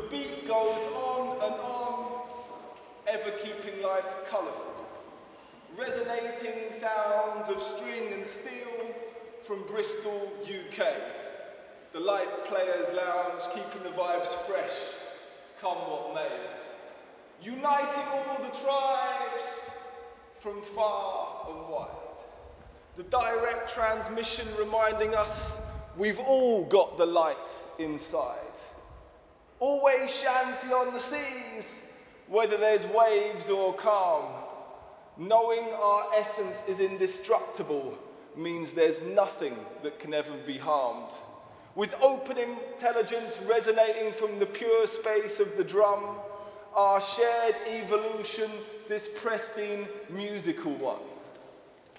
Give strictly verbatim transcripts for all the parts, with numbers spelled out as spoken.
The beat goes on and on, ever keeping life colourful. Resonating sounds of string and steel from Bristol, U K. The Light Players Lounge, keeping the vibes fresh, come what may. Uniting all the tribes from far and wide. The direct transmission reminding us we've all got the light inside. Always shanty on the seas, whether there's waves or calm. Knowing our essence is indestructible means there's nothing that can ever be harmed. With open intelligence resonating from the pure space of the drum, our shared evolution, this pristine musical one.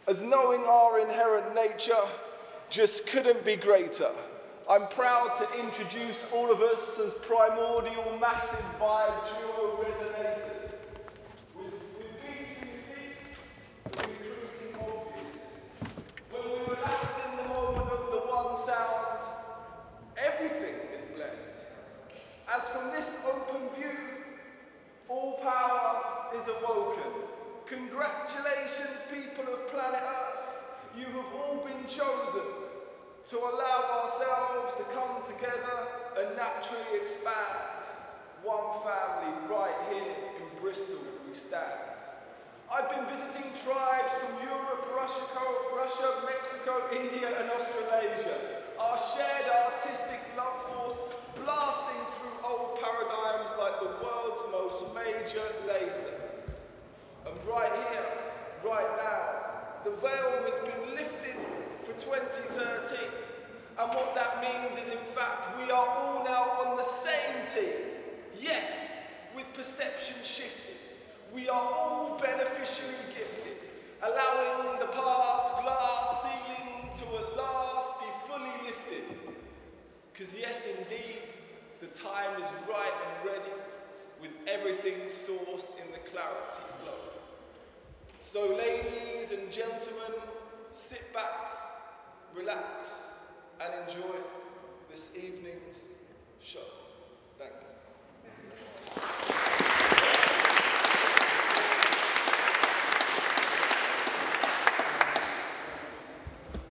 As knowing our inherent nature just couldn't be greater, I'm proud to introduce all of us as Primordial Massive Vibe Duo Resonators. Sound, everything is blessed. As from this open view, all power is awoken. Congratulations, people of planet Earth. You have all been chosen to allow ourselves to come together and naturally expand. One family right here in Bristol we stand. I've been visiting tribes from Europe, Russia, Russia, Mexico, India and Australasia. Our shared artistic love force blasting through old paradigms like the world's most major laser. And right here, right now, the veil has been lifted for twenty thirteen. And what that means is, in fact, we are all now on the same team. Yes, with perception shifted. We are all beneficially gifted, allowing the past glass ceiling to at last be fully lifted. Because yes, indeed, the time is right and ready, with everything sourced in the clarity flow. So ladies and gentlemen, sit back, relax, and enjoy this evening's show. Thank you.